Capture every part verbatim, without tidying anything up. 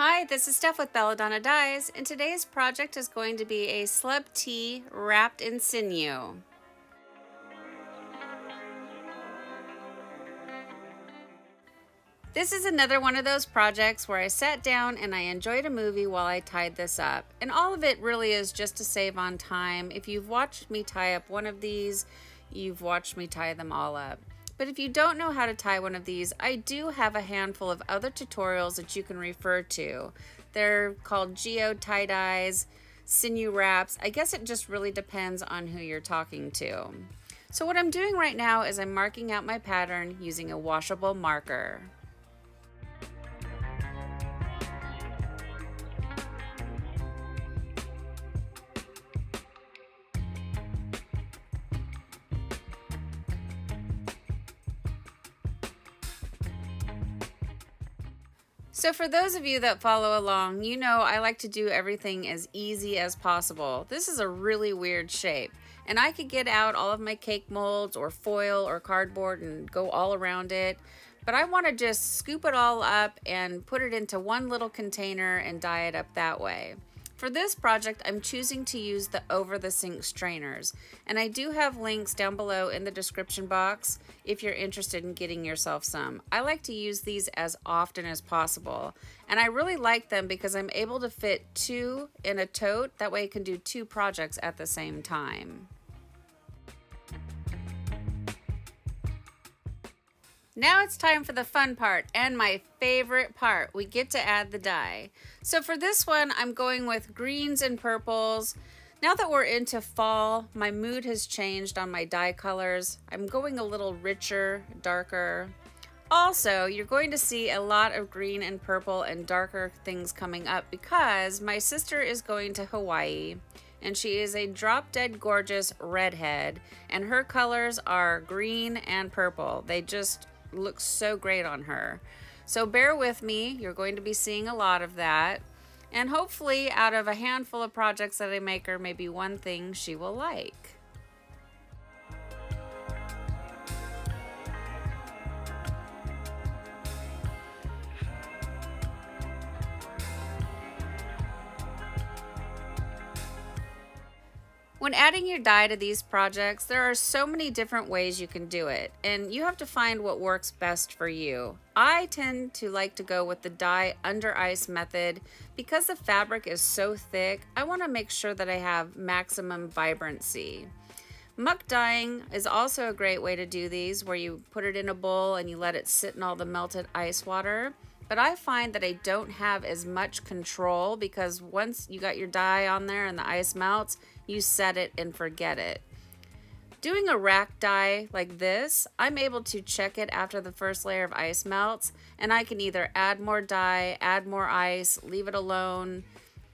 Hi, this is Steph with Belladonna Dyes, and today's project is going to be a slub tee wrapped in sinew. This is another one of those projects where I sat down and I enjoyed a movie while I tied this up. And all of it really is just to save on time. If you've watched me tie up one of these, you've watched me tie them all up. But if you don't know how to tie one of these, I do have a handful of other tutorials that you can refer to. They're called geo tie-dyes, sinew wraps. I guess it just really depends on who you're talking to. So what I'm doing right now is I'm marking out my pattern using a washable marker. So for those of you that follow along, you know I like to do everything as easy as possible. This is a really weird shape, and I could get out all of my cake molds or foil or cardboard and go all around it, but I want to just scoop it all up and put it into one little container and dye it up that way. For this project, I'm choosing to use the over-the-sink strainers, and I do have links down below in the description box if you're interested in getting yourself some. I like to use these as often as possible, and I really like them because I'm able to fit two in a tote. That way I can do two projects at the same time. Now it's time for the fun part and my favorite part. We get to add the dye. So for this one, I'm going with greens and purples. Now that we're into fall, my mood has changed on my dye colors. I'm going a little richer, darker. Also, you're going to see a lot of green and purple and darker things coming up because my sister is going to Hawaii, and she is a drop-dead gorgeous redhead, and her colors are green and purple. They just looks so great on her. So bear with me, you're going to be seeing a lot of that, and hopefully out of a handful of projects that I make her, maybe one thing she will like. When adding your dye to these projects, there are so many different ways you can do it, and you have to find what works best for you. I tend to like to go with the dye under ice method because the fabric is so thick. I want to make sure that I have maximum vibrancy. Muck dyeing is also a great way to do these, where you put it in a bowl and you let it sit in all the melted ice water. But I find that I don't have as much control because once you got your dye on there and the ice melts, you set it and forget it. Doing a rack dye like this, I'm able to check it after the first layer of ice melts, and I can either add more dye, add more ice, leave it alone.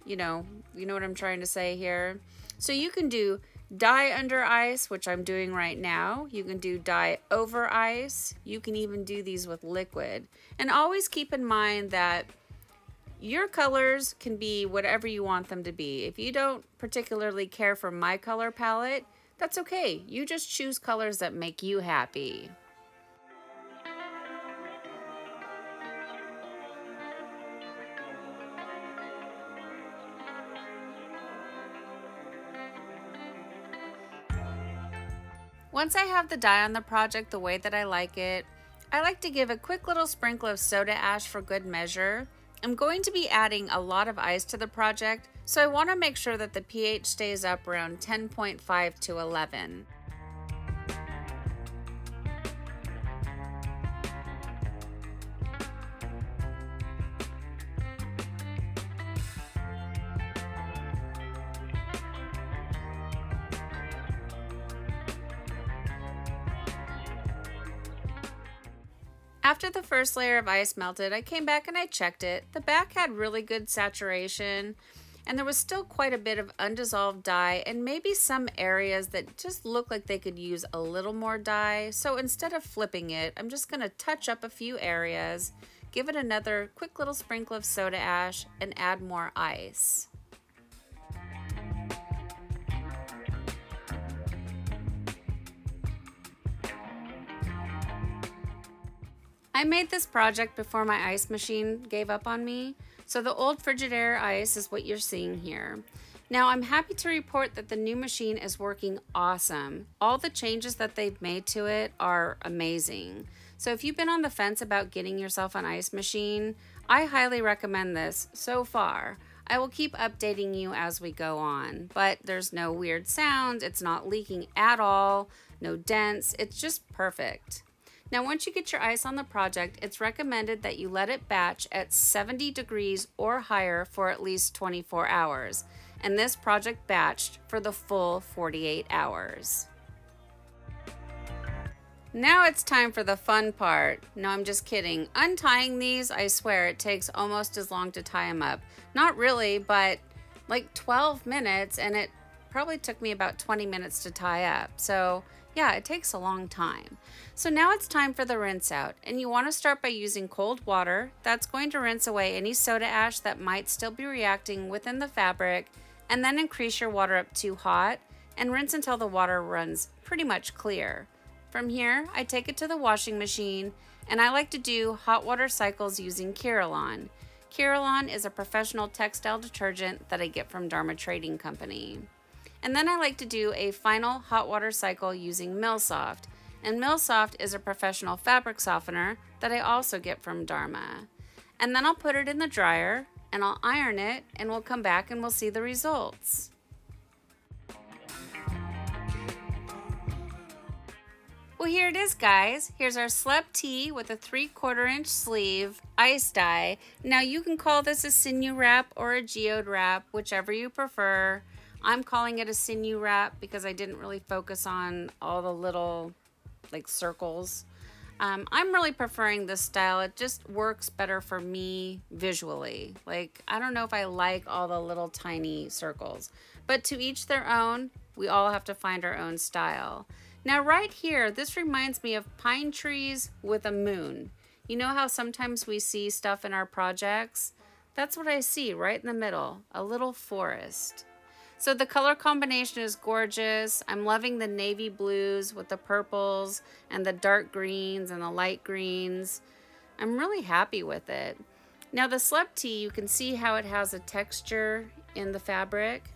You know, you know what I'm trying to say here. So you can do dye under ice, which I'm doing right now. You can do dye over ice. You can even do these with liquid. And always keep in mind that your colors can be whatever you want them to be. If you don't particularly care for my color palette, that's okay. You just choose colors that make you happy. Once I have the dye on the project the way that I like it, I like to give a quick little sprinkle of soda ash for good measure. I'm going to be adding a lot of ice to the project, so I want to make sure that the pH stays up around ten point five to eleven. After the first layer of ice melted, I came back and I checked it. The back had really good saturation, and there was still quite a bit of undissolved dye and maybe some areas that just look like they could use a little more dye. So instead of flipping it, I'm just gonna touch up a few areas, give it another quick little sprinkle of soda ash, and add more ice. I made this project before my ice machine gave up on me, So the old Frigidaire ice is what you're seeing here. Now I'm happy to report that the new machine is working awesome. All the changes that they've made to it are amazing. So if you've been on the fence about getting yourself an ice machine, I highly recommend this so far. I will keep updating you as we go on, but there's no weird sounds, it's not leaking at all, no dents, it's just perfect. Now once you get your ice on the project, it's recommended that you let it batch at seventy degrees or higher for at least twenty-four hours, and this project batched for the full forty-eight hours. Now it's time for the fun part. No, I'm just kidding. Untying these, I swear, it takes almost as long to tie them up. Not really, but like twelve minutes, and it probably took me about twenty minutes to tie up. So yeah, it takes a long time. So now it's time for the rinse out, and you want to start by using cold water. That's going to rinse away any soda ash that might still be reacting within the fabric, and then increase your water up to hot and rinse until the water runs pretty much clear. From here, I take it to the washing machine, and I like to do hot water cycles using Kieralon. Kieralon is a professional textile detergent that I get from Dharma Trading Company. And then I like to do a final hot water cycle using Millsoft, and Millsoft is a professional fabric softener that I also get from Dharma. And then I'll put it in the dryer, and I'll iron it, and we'll come back and we'll see the results. Well, here it is, guys. Here's our Slub tee with a three quarter inch sleeve ice dye. Now you can call this a sinew wrap or a geode wrap, whichever you prefer. I'm calling it a sinew wrap because I didn't really focus on all the little like circles. Um, I'm really preferring this style. It just works better for me visually. Like, I don't know if I like all the little tiny circles, but to each their own, we all have to find our own style. Now right here, this reminds me of pine trees with a moon. You know how sometimes we see stuff in our projects? That's what I see right in the middle, a little forest. So the color combination is gorgeous. I'm loving the navy blues with the purples and the dark greens and the light greens. I'm really happy with it. Now the Slub tee, you can see how it has a texture in the fabric.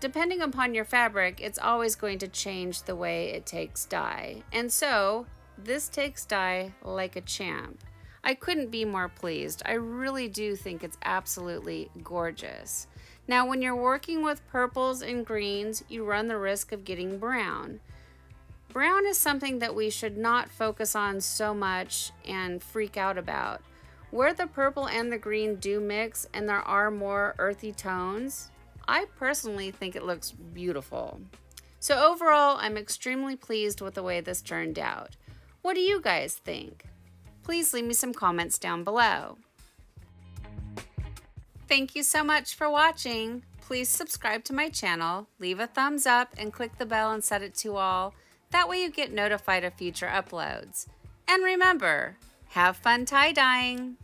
Depending upon your fabric, it's always going to change the way it takes dye. And so, this takes dye like a champ. I couldn't be more pleased. I really do think it's absolutely gorgeous. Now, when you're working with purples and greens, you run the risk of getting brown. Brown is something that we should not focus on so much and freak out about. Where the purple and the green do mix and there are more earthy tones, I personally think it looks beautiful. So overall, I'm extremely pleased with the way this turned out. What do you guys think? Please leave me some comments down below. Thank you so much for watching. Please subscribe to my channel, leave a thumbs up, and click the bell and set it to all. That way you get notified of future uploads. And remember, have fun tie-dyeing.